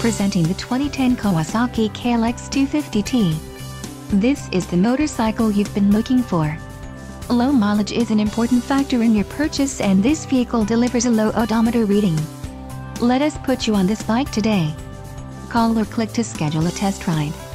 presenting the 2010 Kawasaki KLX 250T. This is the motorcycle you've been looking for. Low mileage is an important factor in your purchase, and this vehicle delivers a low odometer reading. Let us put you on this bike today. Call or click to schedule a test ride.